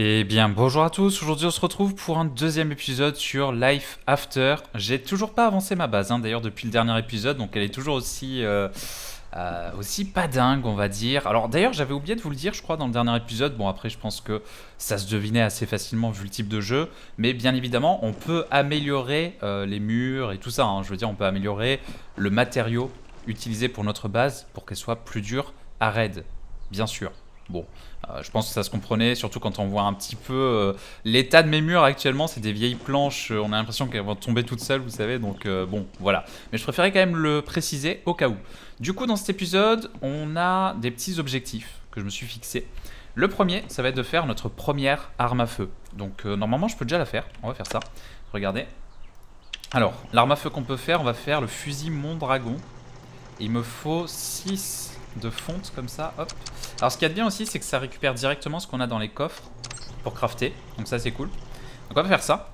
Eh bien bonjour à tous, aujourd'hui on se retrouve pour un deuxième épisode sur Life After. J'ai toujours pas avancé ma base hein, d'ailleurs depuis le dernier épisode, donc elle est toujours aussi pas dingue on va dire. Alors d'ailleurs j'avais oublié de vous le dire je crois dans le dernier épisode, bon après je pense que ça se devinait assez facilement vu le type de jeu. Mais bien évidemment on peut améliorer les murs et tout ça, hein. Je veux dire on peut améliorer le matériau utilisé pour notre base pour qu'elle soit plus dure à raid, bien sûr. Bon, je pense que ça se comprenait, surtout quand on voit un petit peu l'état de mes murs actuellement, c'est des vieilles planches, on a l'impression qu'elles vont tomber toutes seules, vous savez, donc bon, voilà. Mais je préférais quand même le préciser au cas où. Du coup, dans cet épisode, on a des petits objectifs que je me suis fixés. Le premier, ça va être de faire notre première arme à feu. Donc normalement, je peux déjà la faire, on va faire ça. Regardez. Alors, l'arme à feu qu'on peut faire, on va faire le fusil Mondragon. Il me faut 6... de fonte comme ça, hop. Alors ce qu'il y a de bien aussi c'est que ça récupère directement ce qu'on a dans les coffres pour crafter, donc ça c'est cool. Donc on va faire ça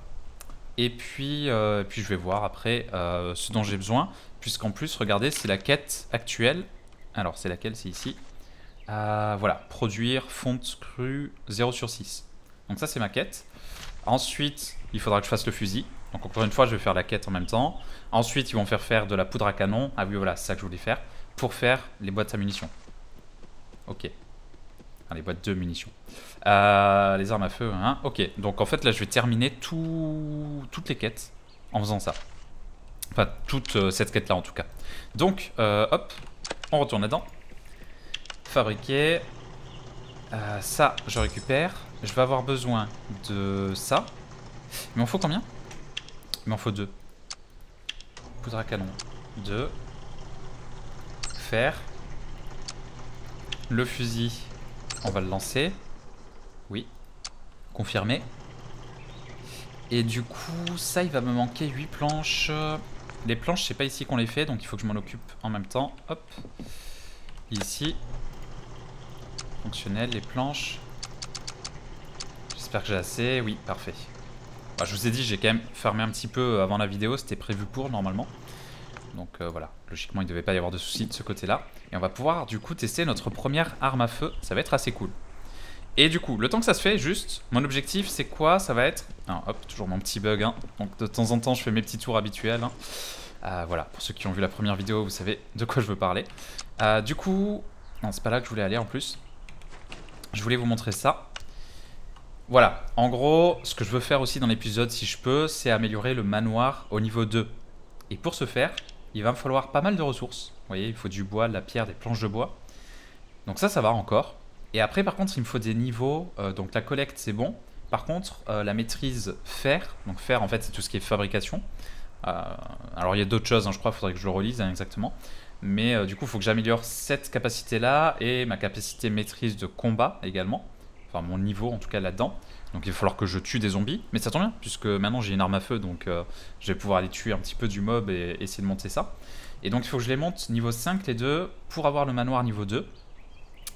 et puis je vais voir après ce dont j'ai besoin, puisqu'en plus regardez c'est la quête actuelle. Alors c'est laquelle, c'est ici, voilà, produire fonte crue 0/6, donc ça c'est ma quête. Ensuite il faudra que je fasse le fusil, donc encore une fois je vais faire la quête en même temps. Ensuite ils vont faire de la poudre à canon, ah oui voilà c'est ça que je voulais faire, pour faire les boîtes à munitions. Ok. Enfin, les boîtes de munitions. Les armes à feu, hein. Ok. Donc en fait là je vais terminer toutes les quêtes en faisant ça. Enfin toute cette quête là en tout cas. Donc hop, on retourne là-dedans. Fabriquer. Ça je récupère. Je vais avoir besoin de ça. Il m'en faut combien? Il m'en faut 2. Poudre à canon. 2. Faire. Le fusil, on va le lancer. Oui. Confirmé. Et du coup, ça, il va me manquer 8 planches. Les planches, c'est pas ici qu'on les fait, donc il faut que je m'en occupe en même temps. Hop. Ici. Fonctionnel, les planches. J'espère que j'ai assez. Oui, parfait. Bah, je vous ai dit, j'ai quand même fermé un petit peu avant la vidéo. C'était prévu pour, normalement. Donc voilà, logiquement il ne devait pas y avoir de soucis de ce côté là. Et on va pouvoir du coup tester notre première arme à feu, ça va être assez cool. Et du coup, le temps que ça se fait, juste, mon objectif c'est quoi? Ça va être... Alors, hop, toujours mon petit bug, hein. Donc de temps en temps je fais mes petits tours habituels, hein. Voilà, pour ceux qui ont vu la première vidéo, vous savez de quoi je veux parler. Du coup, non c'est pas là que je voulais aller en plus. Je voulais vous montrer ça. Voilà, en gros, ce que je veux faire aussi dans l'épisode si je peux, c'est améliorer le manoir au niveau 2. Et pour ce faire... il va me falloir pas mal de ressources. Vous voyez, il faut du bois, de la pierre, des planches de bois. Donc ça va encore. Et après, par contre, il me faut des niveaux. Donc la collecte, c'est bon. Par contre, la maîtrise fer. Donc fer, en fait, c'est tout ce qui est fabrication. Alors, il y a d'autres choses, hein, je crois. Il faudrait que je le relise hein, exactement. Mais du coup, il faut que j'améliore cette capacité-là et ma capacité maîtrise de combat également. Enfin, mon niveau, en tout cas, là-dedans. Donc il va falloir que je tue des zombies, mais ça tombe bien, puisque maintenant j'ai une arme à feu, donc je vais pouvoir aller tuer un petit peu du mob et essayer de monter ça. Et donc il faut que je les monte niveau 5 les deux, pour avoir le manoir niveau 2.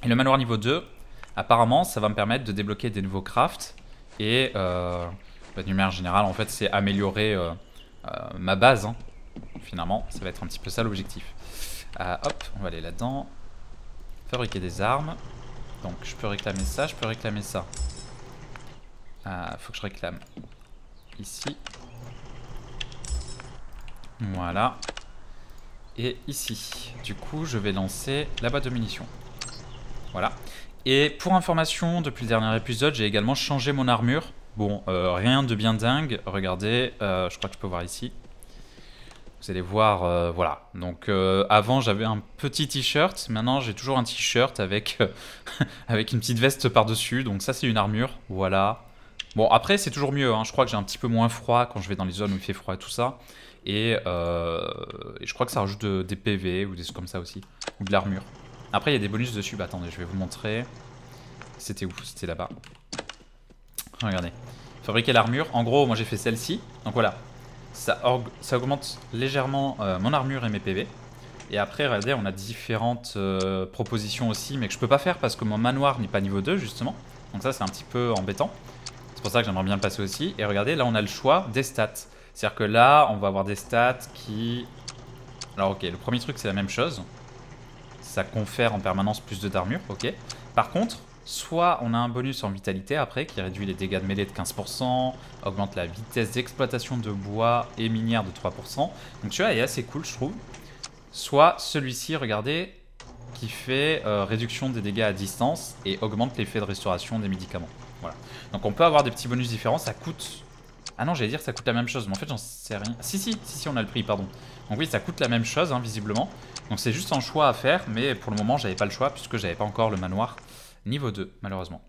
Et le manoir niveau 2, apparemment, ça va me permettre de débloquer des nouveaux crafts. Et de manière générale, en fait, c'est améliorer ma base, hein. Finalement, ça va être un petit peu ça l'objectif. Hop, on va aller là-dedans. Fabriquer des armes. Donc je peux réclamer ça, je peux réclamer ça. Faut que je réclame ici, voilà, et ici. Du coup je vais lancer la boîte de munitions, voilà. Et pour information, depuis le dernier épisode j'ai également changé mon armure. Bon rien de bien dingue, regardez, je crois que je peux voir ici, vous allez voir, voilà. Donc avant j'avais un petit t-shirt, maintenant j'ai toujours un t-shirt avec, avec une petite veste par dessus, donc ça c'est une armure, voilà. Bon après c'est toujours mieux, hein. Je crois que j'ai un petit peu moins froid quand je vais dans les zones où il fait froid et tout ça. Et je crois que ça rajoute des PV ou des trucs comme ça aussi. Ou de l'armure. Après il y a des bonus dessus, bah attendez je vais vous montrer. C'était où? C'était là-bas. Regardez. Fabriquer l'armure, en gros moi j'ai fait celle-ci. Donc voilà, ça augmente légèrement mon armure et mes PV. Et après regardez on a différentes propositions aussi, mais que je peux pas faire parce que mon manoir n'est pas niveau 2 justement. Donc ça c'est un petit peu embêtant. C'est pour ça que j'aimerais bien le passer aussi. Et regardez, là on a le choix des stats. C'est-à-dire que là, on va avoir des stats qui... Alors ok, le premier truc c'est la même chose. Ça confère en permanence plus de d'armure, ok. Par contre, Soit on a un bonus en vitalité après qui réduit les dégâts de mêlée de 15%, augmente la vitesse d'exploitation de bois et minière de 3%. Donc celui-là est assez cool je trouve. Soit celui-ci, regardez, qui fait réduction des dégâts à distance et augmente l'effet de restauration des médicaments. Voilà. Donc on peut avoir des petits bonus différents, ça coûte... Ah non, j'allais dire ça coûte la même chose, mais en fait j'en sais rien. Si, on a le prix, pardon. Donc oui, ça coûte la même chose, hein, visiblement. Donc c'est juste un choix à faire, mais pour le moment j'avais pas le choix puisque j'avais pas encore le manoir niveau 2, malheureusement.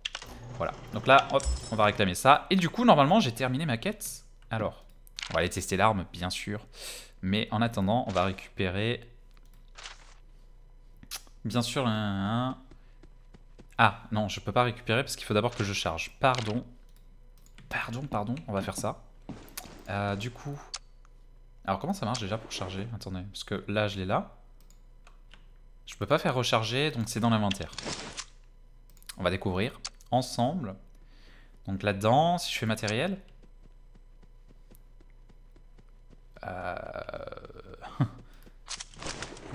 Voilà, donc là, hop, on va réclamer ça. Et du coup, normalement, j'ai terminé ma quête. Alors, on va aller tester l'arme, bien sûr. Mais en attendant, on va récupérer... Bien sûr, un... Ah, non, je peux pas récupérer parce qu'il faut d'abord que je charge. Pardon. Pardon, on va faire ça. Du coup... Alors, comment ça marche déjà pour charger? Attendez, parce que là, je l'ai là. Je peux pas faire recharger, donc c'est dans l'inventaire. On va découvrir ensemble. Donc là-dedans, si je fais matériel... Comment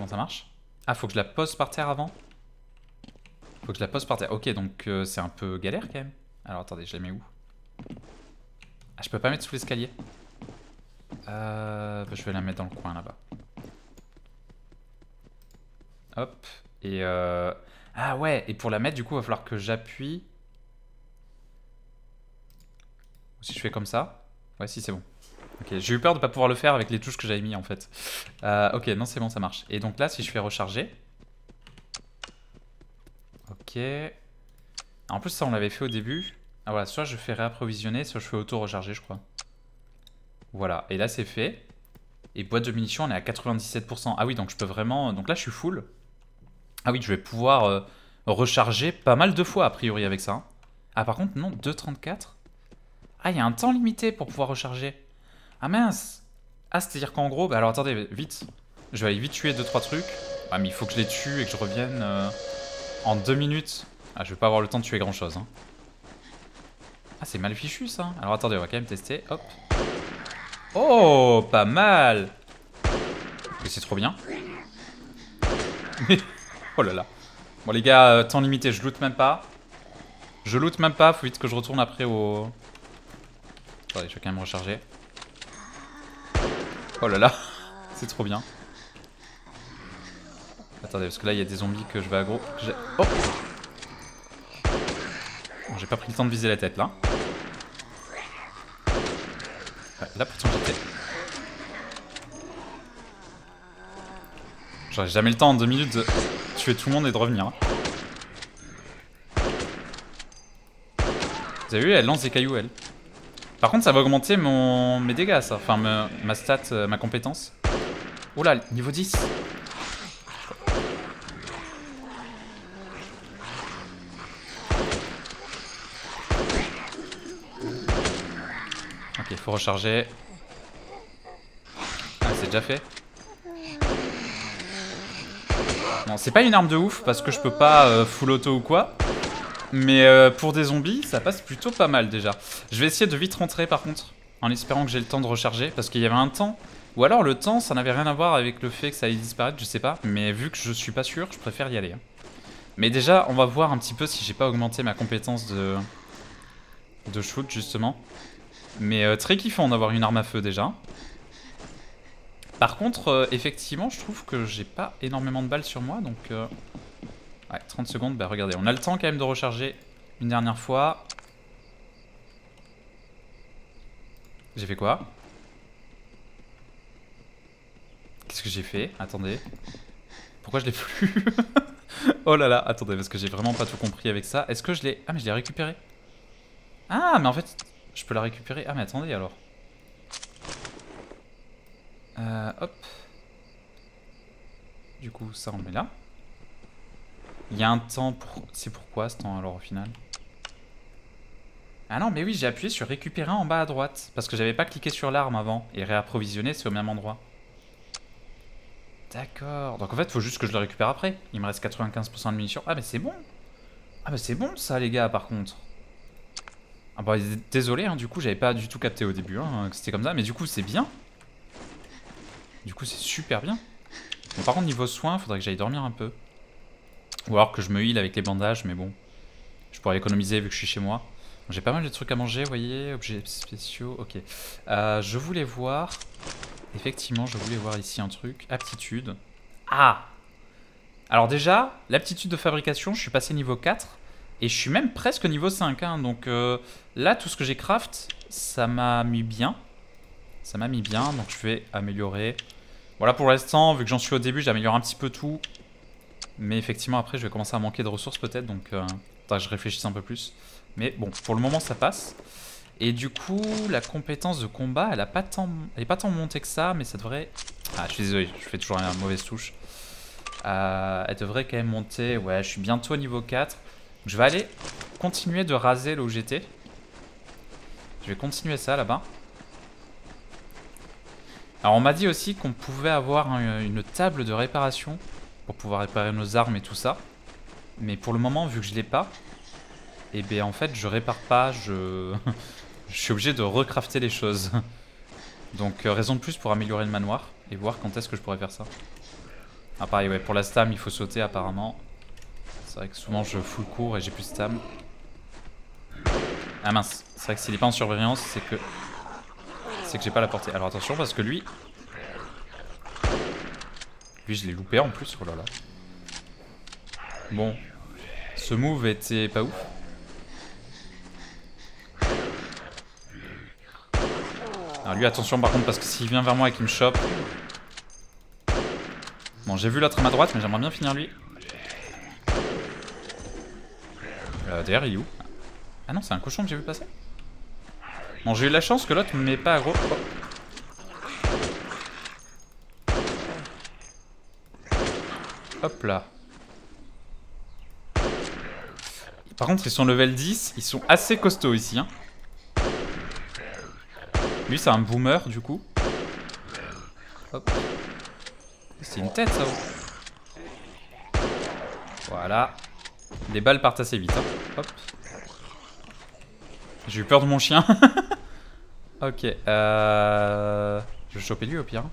ça marche? Ah, faut que je la pose par terre avant. Faut que je la pose par terre. Ok, donc c'est un peu galère quand même. Alors attendez, je la mets où? Ah, je peux pas mettre sous l'escalier. Je vais la mettre dans le coin là-bas. Hop. Et... Ah ouais, et pour la mettre, du coup, il va falloir que j'appuie. Ou si je fais comme ça. Ouais, si, c'est bon. Ok, j'ai eu peur de ne pas pouvoir le faire avec les touches que j'avais mis, en fait. Ok, non, c'est bon, ça marche. Et donc là, si je fais recharger. Ok. En plus, ça, on l'avait fait au début. Ah voilà, soit je fais réapprovisionner, soit je fais auto-recharger, je crois. Voilà, et là, c'est fait. Et boîte de munitions, on est à 97%. Ah oui, donc je peux vraiment... Donc là, je suis full. Ah oui, je vais pouvoir recharger pas mal de fois, a priori, avec ça. Ah, par contre, non, 2,34. Ah, il y a un temps limité pour pouvoir recharger. Ah, mince. Ah, c'est-à-dire qu'en gros... Bah, alors, attendez, vite. Je vais aller vite tuer 2-3 trucs. Ah, mais il faut que je les tue et que je revienne en 2 minutes. Ah, je vais pas avoir le temps de tuer grand-chose. Hein. Ah, c'est mal fichu, ça. Alors, attendez, on va quand même tester. Hop. Oh, pas mal. C'est trop bien. Mais... Oh là là. Bon les gars, temps limité, je loot même pas. Faut vite que je retourne après au... Attendez, je vais quand même recharger. Oh là là, c'est trop bien. Attendez, parce que là, il y a des zombies que je vais aggro. Oh bon, j'ai pas pris le temps de viser la tête, là. Ouais, là, pourtant, j'étais... J'aurais jamais le temps en 2 minutes de... tuer tout le monde et de revenir. Vous avez vu, elle lance des cailloux, elle. Par contre, ça va augmenter mes dégâts, ça. Enfin, ma stat, ma compétence. Oula, niveau 10. Ok, faut recharger. Ah, c'est déjà fait. Non, c'est pas une arme de ouf parce que je peux pas full auto ou quoi. Mais pour des zombies, ça passe plutôt pas mal déjà. Je vais essayer de vite rentrer par contre, en espérant que j'ai le temps de recharger. Parce qu'il y avait un temps. Ou alors le temps, ça n'avait rien à voir avec le fait que ça allait disparaître, je sais pas. Mais vu que je suis pas sûr, je préfère y aller. Hein. Mais déjà, on va voir un petit peu si j'ai pas augmenté ma compétence de shoot justement. Mais très kiffant d'avoir une arme à feu déjà. Par contre, effectivement, je trouve que j'ai pas énormément de balles sur moi, donc... Ouais, 30 secondes, bah regardez, on a le temps quand même de recharger une dernière fois. J'ai fait quoi? Qu'est-ce que j'ai fait? Attendez. Pourquoi je l'ai plus? Oh là là, attendez, parce que j'ai vraiment pas tout compris avec ça. Est-ce que je l'ai... Ah, mais je l'ai récupéré. Ah, mais en fait, je peux la récupérer. Ah, mais attendez, alors... hop. Du coup, ça on le met là. Il y a un temps pour... C'est pourquoi ce temps alors au final? Ah non, mais oui, j'ai appuyé sur récupérer en bas à droite. Parce que j'avais pas cliqué sur l'arme avant. Et réapprovisionner, c'est au même endroit. D'accord. Donc en fait, faut juste que je le récupère après. Il me reste 95% de munitions. Ah, mais c'est bon. Ah, mais c'est bon ça, les gars, par contre. Ah, bah désolé, hein, du coup, j'avais pas du tout capté au début hein, que c'était comme ça. Mais du coup, c'est bien. Du coup, c'est super bien. Bon, par contre, niveau soins, faudrait que j'aille dormir un peu. Ou alors que je me heal avec les bandages, mais bon. Je pourrais économiser vu que je suis chez moi. J'ai pas mal de trucs à manger, vous voyez, objets spéciaux, ok. Je voulais voir, effectivement, je voulais voir ici un truc, aptitude. Ah! Alors déjà, l'aptitude de fabrication, je suis passé niveau 4, et je suis même presque niveau 5, hein, donc là, tout ce que j'ai craft, ça m'a mis bien. Ça m'a mis bien, donc je vais améliorer. Voilà, pour l'instant, vu que j'en suis au début, j'améliore un petit peu tout. Mais effectivement, après, je vais commencer à manquer de ressources peut-être, donc je réfléchisse un peu plus. Mais bon, pour le moment, ça passe. Et du coup, la compétence de combat, elle n'est pas tant montée que ça, mais ça devrait... Ah, je suis désolé, je fais toujours une mauvaise touche. Elle devrait quand même monter. Ouais, je suis bientôt au niveau 4. Je vais aller continuer de raser là où j'étais. Je vais continuer ça là-bas. Alors, on m'a dit aussi qu'on pouvait avoir une table de réparation pour pouvoir réparer nos armes et tout ça. Mais pour le moment, vu que je ne l'ai pas, et en fait, je répare pas, je suis obligé de recrafter les choses. Donc, raison de plus pour améliorer le manoir et voir quand est-ce que je pourrais faire ça. Ah, pareil, ouais, pour la stam, il faut sauter apparemment. C'est vrai que souvent, je fous le cours et j'ai plus de stam. Ah mince, c'est vrai que s'il n'est pas en surveillance, c'est que... j'ai pas la portée. Alors attention parce que lui... Lui, je l'ai loupé en plus, oh là là. Bon, ce move était pas ouf. Alors lui, attention par contre, parce que s'il vient vers moi et qu'il me chope... Bon, j'ai vu l'autre à ma droite, mais j'aimerais bien finir lui. D'ailleurs, il est où? Ah non, c'est un cochon que j'ai vu passer. Bon, j'ai eu la chance que l'autre me met pas aggro. Oh. Hop là. Par contre, ils sont level 10. Ils sont assez costauds ici. Hein. Lui, c'est un boomer, du coup. Hop. C'est une tête, ça. Voilà. Les balles partent assez vite. Hein. Hop. J'ai eu peur de mon chien. Ok. Je vais choper lui, au pire.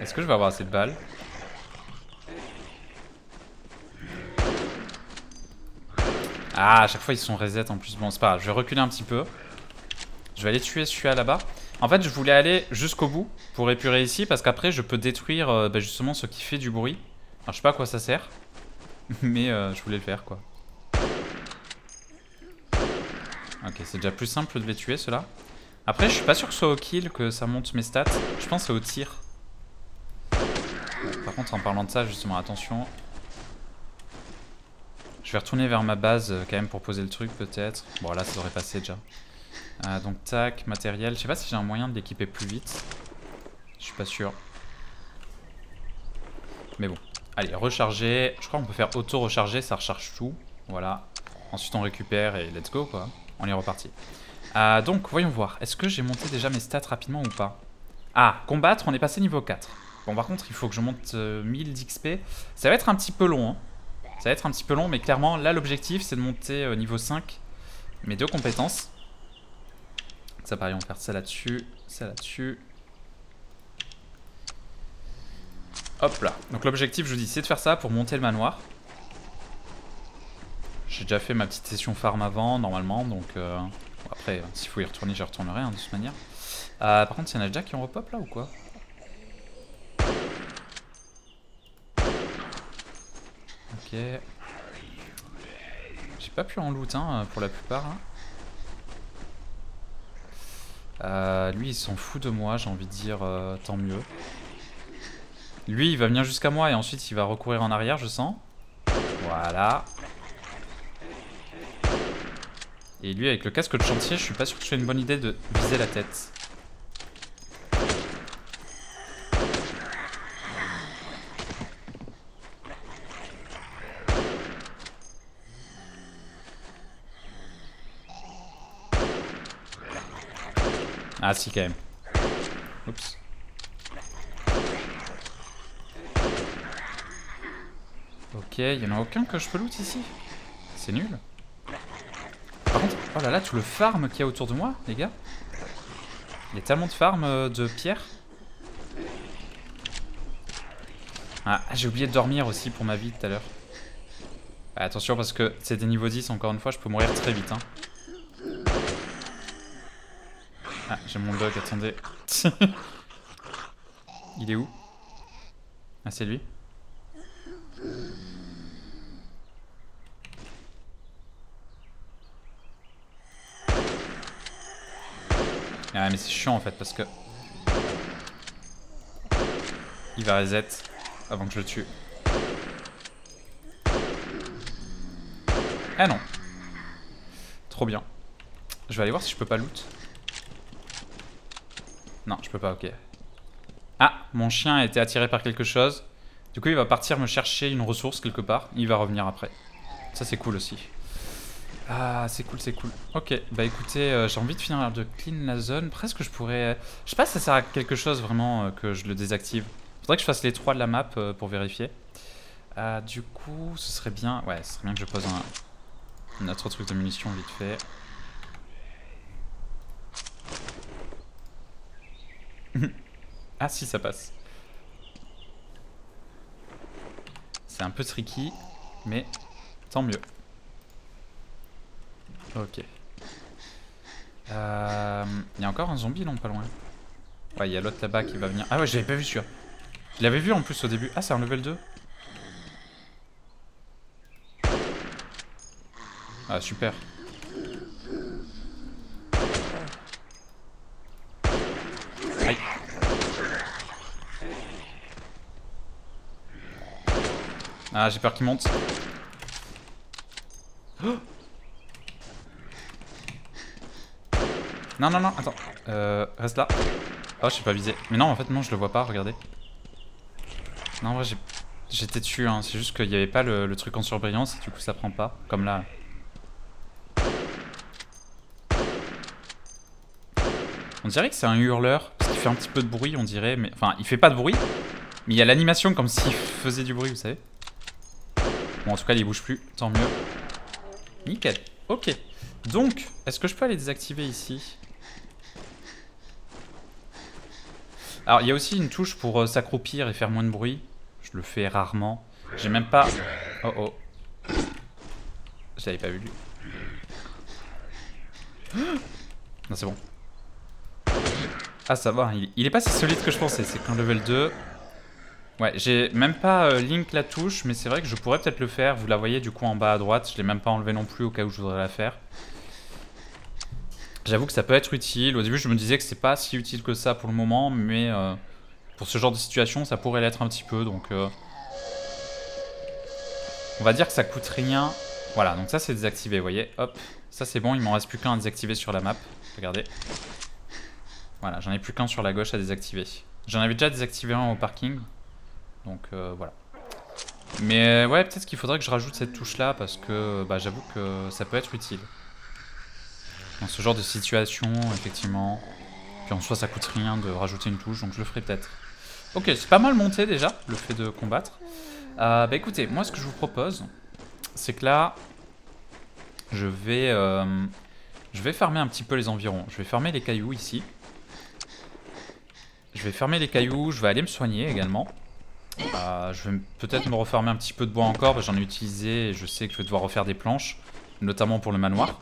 Est-ce que je vais avoir assez de balles? Ah, à chaque fois, ils sont reset en plus. Bon, c'est pas grave. Je vais reculer un petit peu. Je vais aller tuer celui-là là-bas. En fait, je voulais aller jusqu'au bout pour épurer ici parce qu'après, je peux détruire justement ce qui fait du bruit. Alors, je sais pas à quoi ça sert, mais je voulais le faire, quoi. Ok, c'est déjà plus simple de les tuer, ceux-là. Après, je suis pas sûr que ce soit au kill que ça monte mes stats. Je pense que c'est au tir. Par contre, en parlant de ça, justement, attention. Je vais retourner vers ma base quand même pour poser le truc peut-être. Bon là ça devrait passer déjà. Donc tac, matériel. Je sais pas si j'ai un moyen de l'équiper plus vite. Je suis pas sûr. Mais bon. Allez, recharger. Je crois qu'on peut faire auto-recharger, ça recharge tout. Voilà. Ensuite on récupère et let's go quoi. On est reparti. Donc voyons voir. Est-ce que j'ai monté déjà mes stats rapidement ou pas? Ah, combattre, on est passé niveau 4. Bon par contre il faut que je monte 1000 d'XP. Ça va être un petit peu long hein. Ça va être un petit peu long, mais clairement, là, l'objectif, c'est de monter au niveau 5 mes deux compétences. Ça, pareil, on va faire ça là-dessus, ça là-dessus. Hop là. Donc, l'objectif, je vous dis, c'est de faire ça pour monter le manoir. J'ai déjà fait ma petite session farm avant, normalement. Donc, bon, après, s'il faut y retourner, j'y retournerai, hein, de toute manière. Par contre, il y en a déjà qui ont repop, là, ou quoi ? Ok. J'ai pas pu en loot hein, pour la plupart. Hein. Lui il s'en fout de moi, j'ai envie de dire tant mieux. Lui il va venir jusqu'à moi et ensuite il va recourir en arrière, je sens. Voilà. Et lui avec le casque de chantier, je suis pas sûr que ce soit une bonne idée de viser la tête. Ah si quand même. Oups. Ok, il y en a aucun que je peux loot ici. C'est nul. Par contre, oh là là, tout le farm qu'il y a autour de moi, les gars. Il y a tellement de farm de pierre. Ah, j'ai oublié de dormir aussi pour ma vie tout à l'heure. Attention parce que c'est des niveaux 10, encore une fois, je peux mourir très vite. Hein. Ah, j'ai mon dog, attendez. Il est où? Ah, c'est lui. Ah, mais c'est chiant en fait parce que... Il va reset avant que je le tue. Ah non. Trop bien. Je vais aller voir si je peux pas loot. Non, je peux pas, ok. Ah, mon chien a été attiré par quelque chose. Du coup, il va partir me chercher une ressource quelque part. Il va revenir après. Ça, c'est cool aussi. Ah, c'est cool, c'est cool. Ok, bah écoutez, j'ai envie de finir de clean la zone. Presque, je pourrais... Je sais pas si ça sert à quelque chose, vraiment, que je le désactive. Faudrait que je fasse les trois de la map pour vérifier. Du coup, ce serait bien... Ouais, ce serait bien que je pose un autre truc de munitions vite fait. Ah si, ça passe. C'est un peu tricky, mais tant mieux. Ok. Il y a encore un zombie, non, pas loin. Ouais, il y a l'autre là-bas qui va venir. Ah ouais, je l'avais pas vu celui-là. Je l'avais vu en plus au début. Ah, c'est un level 2. Ah, super. Aïe. Ah, j'ai peur qu'il monte. Oh, non, non, non, attends. Reste là. Oh, je suis pas visé. Mais non, en fait, non, je le vois pas, regardez. Non, en vrai, j'étais dessus, hein. C'est juste qu'il n'y avait pas le truc en surbrillance, et du coup, ça prend pas. Comme là. On dirait que c'est un hurleur, parce qu'il fait un petit peu de bruit, on dirait. Mais... Enfin, il fait pas de bruit, mais il y a l'animation comme s'il faisait du bruit, vous savez. Bon, en tout cas, il bouge plus, tant mieux. Nickel. Ok. Donc, est-ce que je peux aller désactiver ici ? Alors, il y a aussi une touche pour s'accroupir et faire moins de bruit. Je le fais rarement. J'ai même pas... Oh oh. Je l'avais pas vu, lui. Non, c'est bon. Ah, ça va. Il est pas si solide que je pensais. C'est qu'un level 2. Ouais, j'ai même pas link la touche, mais c'est vrai que je pourrais peut-être le faire. Vous la voyez du coup en bas à droite. Je l'ai même pas enlevé non plus au cas où je voudrais la faire. J'avoue que ça peut être utile. Au début, je me disais que c'est pas si utile que ça pour le moment, mais pour ce genre de situation, ça pourrait l'être un petit peu. Donc, on va dire que ça coûte rien. Voilà, donc ça c'est désactivé, vous voyez. Hop, ça c'est bon. Il m'en reste plus qu'un à désactiver sur la map. Regardez. Voilà, j'en ai plus qu'un sur la gauche à désactiver. J'en avais déjà désactivé un au parking. Donc voilà. Mais ouais, peut-être qu'il faudrait que je rajoute cette touche-là parce que bah, j'avoue que ça peut être utile. Dans ce genre de situation, effectivement. Puis en soi, ça coûte rien de rajouter une touche, donc je le ferai peut-être. Ok, c'est pas mal monté déjà, le fait de combattre. Bah écoutez, moi ce que je vous propose, c'est que là, je vais farmer un petit peu les environs. Je vais farmer les cailloux ici. Je vais farmer les cailloux, je vais aller me soigner également. Je vais peut-être me refarmer un petit peu de bois encore. J'en ai utilisé et je sais que je vais devoir refaire des planches, notamment pour le manoir.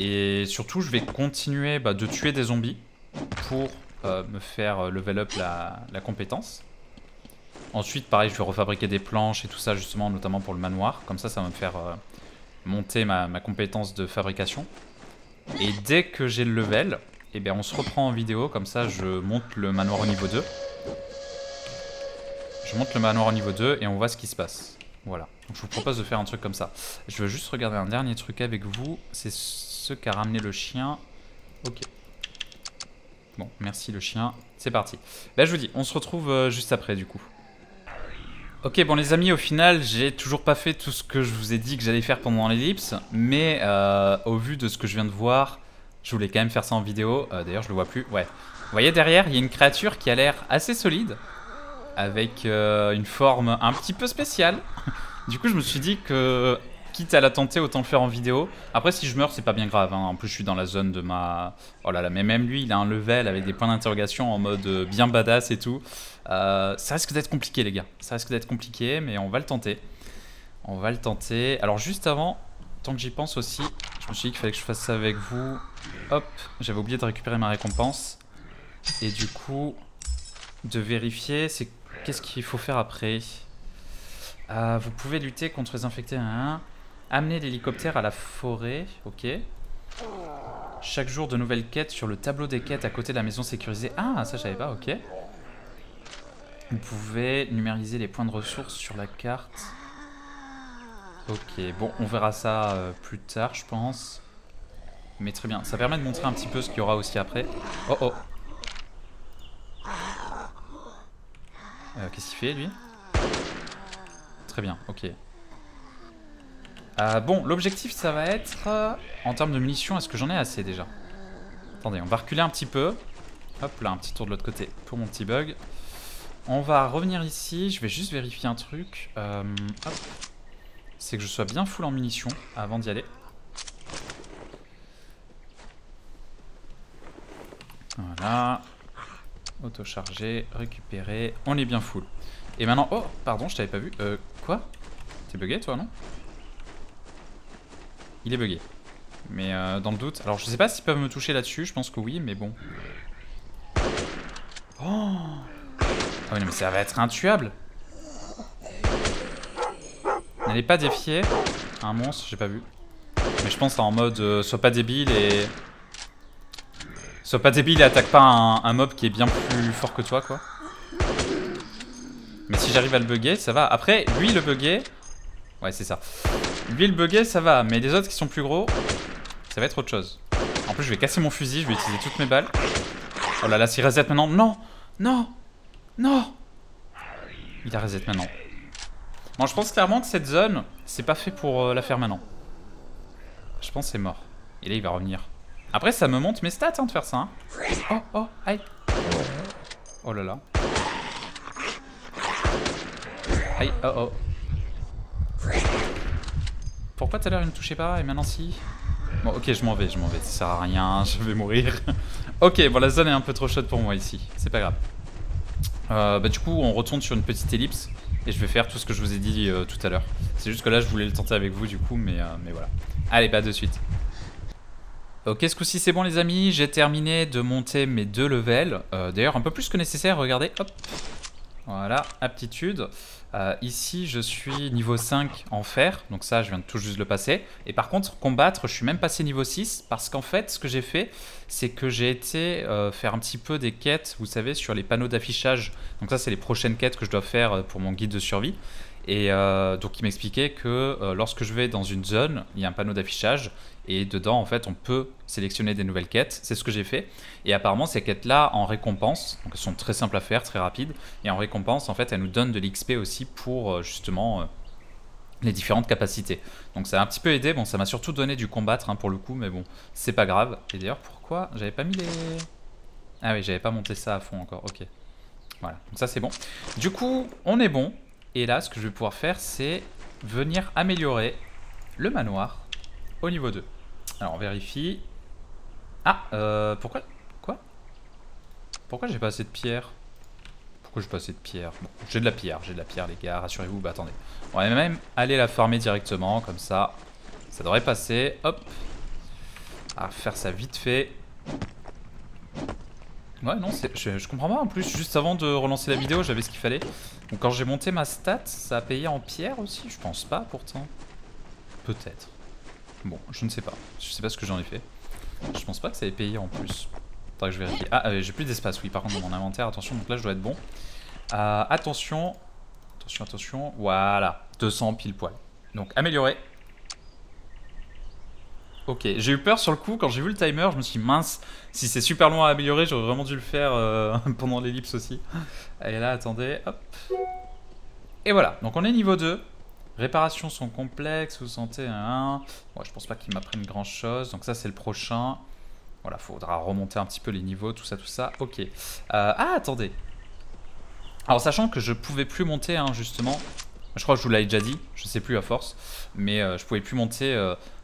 Et surtout, je vais continuer de tuer des zombies pour me faire level up la compétence. Ensuite, pareil, je vais refabriquer des planches et tout ça, justement, notamment pour le manoir. Comme ça, ça va me faire monter ma compétence de fabrication. Et dès que j'ai le level, eh bien, on se reprend en vidéo. Comme ça, je monte le manoir au niveau 2. Je monte le manoir au niveau 2 et on voit ce qui se passe. Voilà, donc je vous propose de faire un truc comme ça. Je veux juste regarder un dernier truc avec vous. C'est ce qu'a ramené le chien. Ok. Bon, merci le chien. C'est parti. Là, je vous dis, on se retrouve juste après du coup. Ok, bon les amis, au final, j'ai toujours pas fait tout ce que je vous ai dit que j'allais faire pendant l'ellipse. Mais au vu de ce que je viens de voir, je voulais quand même faire ça en vidéo. D'ailleurs, je le vois plus. Ouais. Vous voyez derrière, il y a une créature qui a l'air assez solide. Avec une forme un petit peu spéciale. Du coup, je me suis dit que Quitte à la tenter, autant le faire en vidéo. Après, si je meurs, c'est pas bien grave. Hein. En plus, je suis dans la zone de ma... Oh là là, mais même lui, il a un level avec des points d'interrogation en mode bien badass et tout. Ça risque d'être compliqué, les gars. Ça risque d'être compliqué, mais on va le tenter. On va le tenter. Alors, juste avant, tant que j'y pense aussi, je me suis dit qu'il fallait que je fasse ça avec vous. Hop, j'avais oublié de récupérer ma récompense. Et du coup, de vérifier, c'est qu'est-ce qu'il faut faire après. Vous pouvez lutter contre les infectés. Hein. Amener l'hélicoptère à la forêt. Ok. Chaque jour, de nouvelles quêtes sur le tableau des quêtes à côté de la maison sécurisée. Ah, ça, j'avais pas. Ok. Vous pouvez numériser les points de ressources sur la carte. Ok. Bon, on verra ça plus tard, je pense. Mais très bien. Ça permet de montrer un petit peu ce qu'il y aura aussi après. Oh, oh. Qu'est-ce qu'il fait, lui ? Très bien, ok. Bon, l'objectif, ça va être... en termes de munitions, est-ce que j'en ai assez, déjà ? Attendez, on va reculer un petit peu. Hop là, un petit tour de l'autre côté pour mon petit bug. On va revenir ici. Je vais juste vérifier un truc. Hop. C'est que je sois bien full en munitions avant d'y aller. Voilà. Autocharger, récupérer. On est bien full. Et maintenant... Oh, pardon, je t'avais pas vu. Quoi? T'es bugué, toi, non? Il est bugué. Mais dans le doute... Alors, je sais pas s'ils peuvent me toucher là-dessus. Je pense que oui, mais bon. Oh! Ah oui, non, mais ça va être intuable. N'allez pas défier un monstre, j'ai pas vu. Mais je pense là en mode... sois pas débile et... Sois pas débile et attaque pas un mob qui est bien plus fort que toi, quoi. Mais si j'arrive à le bugger, ça va. Après, lui, le bugger... Ouais, c'est ça. Lui, le bugger, ça va. Mais les autres qui sont plus gros, ça va être autre chose. En plus, je vais casser mon fusil. Je vais utiliser toutes mes balles. Oh là là, s'il reset maintenant... Non! Non! Non! Il a reset maintenant. Bon, je pense clairement que cette zone, c'est pas fait pour la faire maintenant. Je pense que c'est mort. Et là, il va revenir. Après, ça me monte mes stats hein, de faire ça. Hein. Oh, oh, aïe. Oh là là. Aïe, oh oh. Pourquoi tout à l'heure il me touchait pas et maintenant si? Bon ok je m'en vais, ça sert à rien, je vais mourir. Ok bon la zone est un peu trop chaude pour moi ici, c'est pas grave. Bah du coup on retourne sur une petite ellipse et je vais faire tout ce que je vous ai dit tout à l'heure. C'est juste que là je voulais le tenter avec vous du coup mais voilà. Allez bah de suite. Ok, ce coup-ci c'est bon les amis, j'ai terminé de monter mes deux levels. D'ailleurs un peu plus que nécessaire, regardez, hop. Voilà, aptitude. Ici, je suis niveau 5 en fer. Donc ça, je viens de tout juste le passer. Et par contre, combattre, je suis même passé niveau 6. Parce qu'en fait, ce que j'ai fait, c'est que j'ai été faire un petit peu des quêtes, vous savez, sur les panneaux d'affichage. Donc ça, c'est les prochaines quêtes que je dois faire pour mon guide de survie. Et donc, il m'expliquait que lorsque je vais dans une zone, il y a un panneau d'affichage. Et dedans, en fait, on peut sélectionner des nouvelles quêtes. C'est ce que j'ai fait. Et apparemment, ces quêtes-là, en récompense, donc elles sont très simples à faire, très rapides. Et en récompense, en fait, elles nous donnent de l'XP aussi pour, justement, les différentes capacités. Donc, ça a un petit peu aidé. Bon, ça m'a surtout donné du combattre, hein, pour le coup. Mais bon, c'est pas grave. Et d'ailleurs, pourquoi j'avais pas mis les... Ah oui, j'avais pas monté ça à fond encore. Ok. Voilà. Donc ça, c'est bon. Du coup, on est bon. Et là, ce que je vais pouvoir faire, c'est venir améliorer le manoir au niveau 2. Alors on vérifie. Ah pourquoi? Quoi? Pourquoi j'ai pas assez de pierre? Pourquoi j'ai pas assez de pierre? Bon, j'ai de la pierre les gars, rassurez-vous, bah attendez. On va même aller la farmer directement, comme ça. Ça devrait passer. Hop. Ah faire ça vite fait. Ouais non je comprends pas en plus. Juste avant de relancer la vidéo j'avais ce qu'il fallait. Donc quand j'ai monté ma stat, ça a payé en pierre aussi? Je pense pas pourtant. Peut-être. Bon, je ne sais pas. Je sais pas ce que j'en ai fait. Je pense pas que ça ait payé en plus. Faudrait que je vérifie. Ah, j'ai plus d'espace, oui, par contre, dans mon inventaire. Attention, donc là, je dois être bon. Attention. Attention, attention. Voilà. 200 pile poil. Donc, améliorer. Ok, j'ai eu peur sur le coup. Quand j'ai vu le timer, je me suis dit, mince, si c'est super loin à améliorer, j'aurais vraiment dû le faire pendant l'ellipse aussi. Et là, attendez. Hop. Et voilà. Donc, on est niveau 2. Réparations sont complexes, vous sentez un... Ouais, je pense pas qu'ils m'apprennent grand chose. Donc ça c'est le prochain. Voilà, faudra remonter un petit peu les niveaux, tout ça, tout ça. Ok. Ah attendez. Alors sachant que je pouvais plus monter hein, justement. Je crois que je vous l'avais déjà dit, je sais plus à force, mais je pouvais plus monter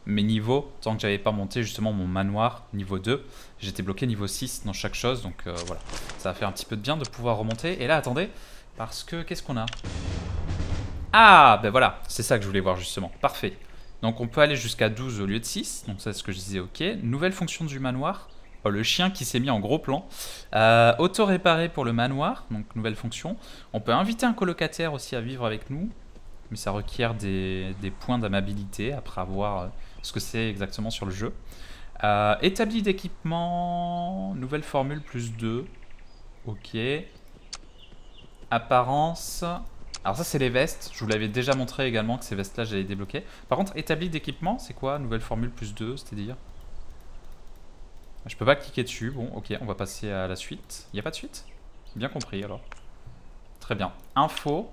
mes niveaux tant que j'avais pas monté justement mon manoir niveau 2. J'étais bloqué niveau 6 dans chaque chose, donc voilà. Ça va faire un petit peu de bien de pouvoir remonter. Et là, attendez, parce que qu'est-ce qu'on a? Ah, ben voilà, c'est ça que je voulais voir justement. Parfait. Donc on peut aller jusqu'à 12 au lieu de 6, donc c'est ce que je disais, ok. Nouvelle fonction du manoir, oh, le chien qui s'est mis en gros plan. Auto-réparer pour le manoir, donc nouvelle fonction. On peut inviter un colocataire aussi à vivre avec nous, mais ça requiert des points d'amabilité après avoir ce que c'est exactement sur le jeu. Établi d'équipement, nouvelle formule plus 2, ok. Apparence, alors ça c'est les vestes, je vous l'avais déjà montré également que ces vestes là j'allais débloquer. Par contre établi d'équipement c'est quoi? Nouvelle formule plus 2, c'est-à-dire? Je peux pas cliquer dessus, bon ok, on va passer à la suite. Il n'y a pas de suite? Bien compris alors. Très bien, info.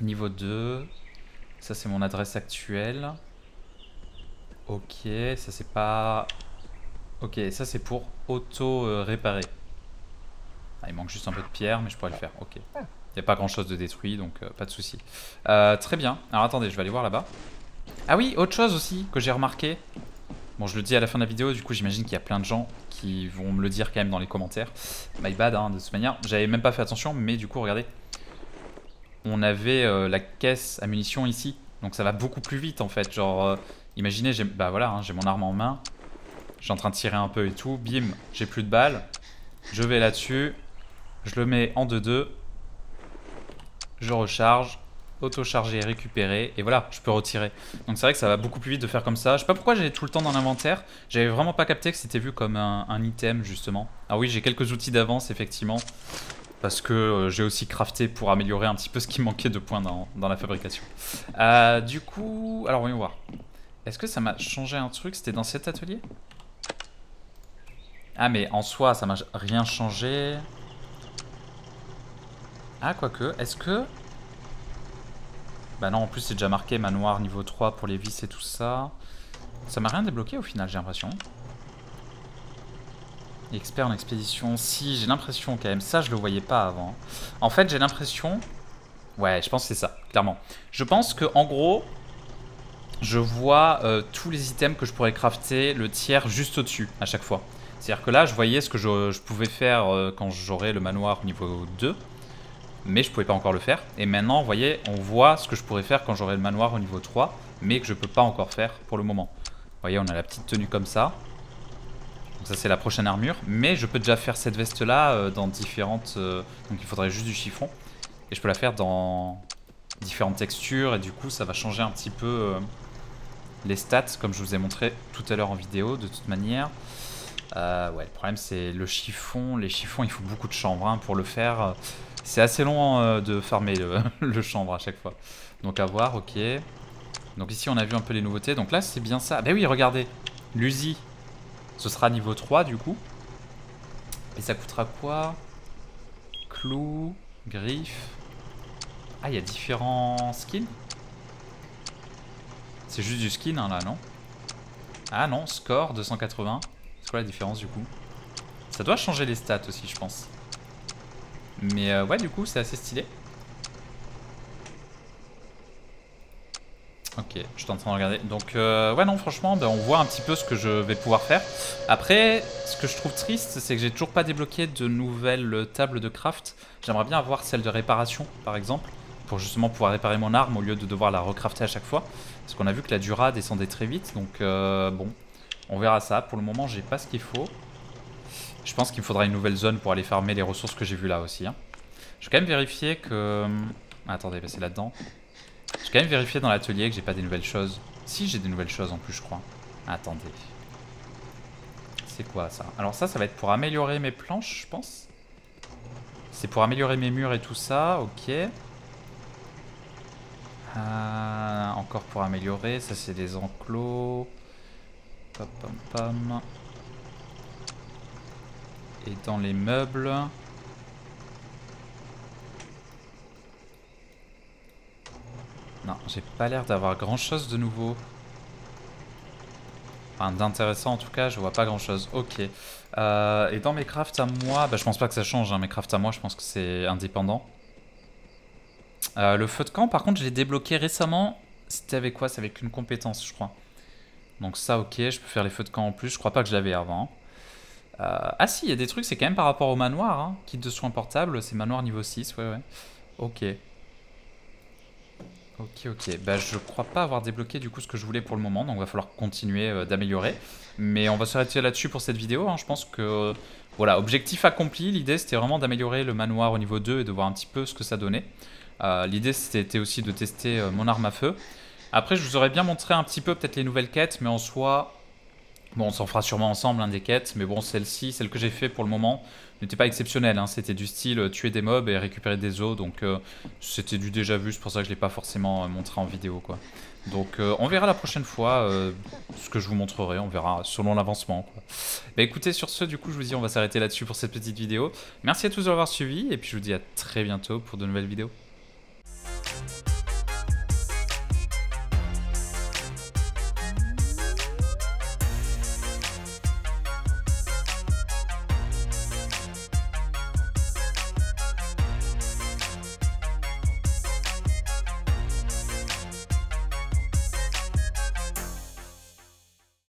Niveau 2, ça c'est mon adresse actuelle. Ok, ça c'est pas... Ok, ça c'est pour auto-réparer. Ah, il manque juste un peu de pierre, mais je pourrais le faire, ok. Il n'y a pas grand chose de détruit, donc pas de souci. Très bien, alors attendez, je vais aller voir là-bas. Ah oui, autre chose aussi que j'ai remarqué. Bon, je le dis à la fin de la vidéo, du coup j'imagine qu'il y a plein de gens qui vont me le dire quand même dans les commentaires. My bad, hein, de toute manière. J'avais même pas fait attention, mais du coup, regardez. On avait la caisse à munitions ici, donc ça va beaucoup plus vite en fait. Genre, imaginez, j'ai bah voilà, hein, j'ai mon arme en main, je suis en train de tirer un peu et tout, bim, j'ai plus de balles, je vais là-dessus, je le mets en 2-2, je recharge, auto-charger, récupérer, et voilà, je peux retirer. Donc c'est vrai que ça va beaucoup plus vite de faire comme ça. Je sais pas pourquoi j'ai tout le temps dans l'inventaire, j'avais vraiment pas capté que c'était vu comme un item justement. Ah oui, j'ai quelques outils d'avance effectivement, parce que j'ai aussi crafté pour améliorer un petit peu ce qui manquait de points dans la fabrication. Du coup, alors voyons voir. Est-ce que ça m'a changé un truc? C'était dans cet atelier? Ah mais en soi, ça m'a rien changé. Ah quoique, est-ce que... Bah non, en plus c'est déjà marqué manoir niveau 3 pour les vis et tout ça. Ça m'a rien débloqué au final, j'ai l'impression. Expert en expédition, si, j'ai l'impression quand même, ça je le voyais pas avant. En fait j'ai l'impression, ouais je pense que c'est ça, clairement. Je pense que en gros, je vois tous les items que je pourrais crafter le tiers juste au-dessus à chaque fois. C'est-à-dire que là je voyais ce que je pouvais faire quand j'aurais le manoir niveau 2, mais je pouvais pas encore le faire. Et maintenant vous voyez, on voit ce que je pourrais faire quand j'aurai le manoir au niveau 3, mais que je peux pas encore faire pour le moment. Vous voyez, on a la petite tenue comme ça. Ça c'est la prochaine armure, mais je peux déjà faire cette veste là dans différentes... donc il faudrait juste du chiffon. Et je peux la faire dans différentes textures et du coup ça va changer un petit peu les stats comme je vous ai montré tout à l'heure en vidéo de toute manière. Ouais, le problème c'est le chiffon, les chiffons il faut beaucoup de chanvre hein, pour le faire. C'est assez long de farmer le chanvre à chaque fois. Donc à voir, ok. Donc ici on a vu un peu les nouveautés, donc là c'est bien ça. Bah oui regardez, l'Uzi. Ce sera niveau 3 du coup. Et ça coûtera quoi? Clou, griffe. Ah, il y a différents skins. C'est juste du skin hein, là, non? Ah non, score 280. C'est quoi la différence du coup? Ça doit changer les stats aussi, je pense. Mais ouais, du coup, c'est assez stylé. Ok, je suis en train de regarder. Donc, ouais, non, franchement, ben, on voit un petit peu ce que je vais pouvoir faire. Après, ce que je trouve triste, c'est que j'ai toujours pas débloqué de nouvelles tables de craft. J'aimerais bien avoir celle de réparation, par exemple, pour justement pouvoir réparer mon arme au lieu de devoir la recrafter à chaque fois. Parce qu'on a vu que la Dura descendait très vite. Donc, bon, on verra ça. Pour le moment, j'ai pas ce qu'il faut. Je pense qu'il me faudra une nouvelle zone pour aller farmer les ressources que j'ai vues là aussi, hein. Je vais quand même vérifier que... Ah, attendez, ben, c'est là-dedans. J'ai quand même vérifié dans l'atelier que j'ai pas des nouvelles choses. Si, j'ai des nouvelles choses en plus, je crois. Attendez. C'est quoi ça? Alors ça, ça va être pour améliorer mes planches, je pense. C'est pour améliorer mes murs et tout ça, ok. Encore pour améliorer, ça c'est des enclos. Pam pam pam. Et dans les meubles... Non, j'ai pas l'air d'avoir grand chose de nouveau. Enfin, d'intéressant en tout cas, je vois pas grand chose. Ok. Et dans mes crafts à moi, bah, je pense pas que ça change, hein. Mes crafts à moi, je pense que c'est indépendant. Le feu de camp, par contre, je l'ai débloqué récemment. C'était avec quoi? C'est avec une compétence, je crois. Donc ça, ok, je peux faire les feux de camp en plus. Je crois pas que je l'avais avant. Ah si, il y a des trucs, c'est quand même par rapport au manoir. Hein. Kit de soins portables, c'est manoir niveau 6, ouais. Ok. Ok. Bah, je crois pas avoir débloqué du coup ce que je voulais pour le moment, donc va falloir continuer d'améliorer. Mais on va s'arrêter là-dessus pour cette vidéo. Hein. Je pense que, voilà, objectif accompli. L'idée, c'était vraiment d'améliorer le manoir au niveau 2 et de voir un petit peu ce que ça donnait. L'idée, c'était aussi de tester mon arme à feu. Après, je vous aurais bien montré un petit peu peut-être les nouvelles quêtes, mais en soi... Bon, on s'en fera sûrement ensemble, hein, des quêtes, mais bon, celle-ci, celle que j'ai fait pour le moment, n'était pas exceptionnelle. Hein, c'était du style tuer des mobs et récupérer des os, donc c'était du déjà vu, c'est pour ça que je ne l'ai pas forcément montré en vidéo, quoi. Donc on verra la prochaine fois ce que je vous montrerai, on verra selon l'avancement, quoi. Bah écoutez, sur ce, du coup, je vous dis, on va s'arrêter là-dessus pour cette petite vidéo. Merci à tous de l'avoir suivi, et puis je vous dis à très bientôt pour de nouvelles vidéos.